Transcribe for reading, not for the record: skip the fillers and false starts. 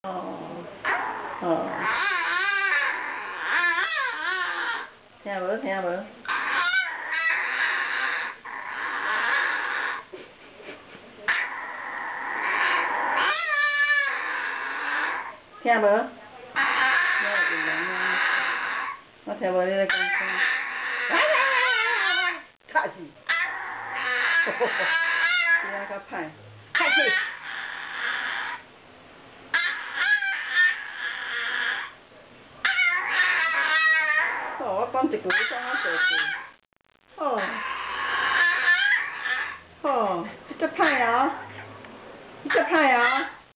听下无？听无？我听无你咧讲啥？卡死！你阿较歹，卡死！ 哦，这个派啊，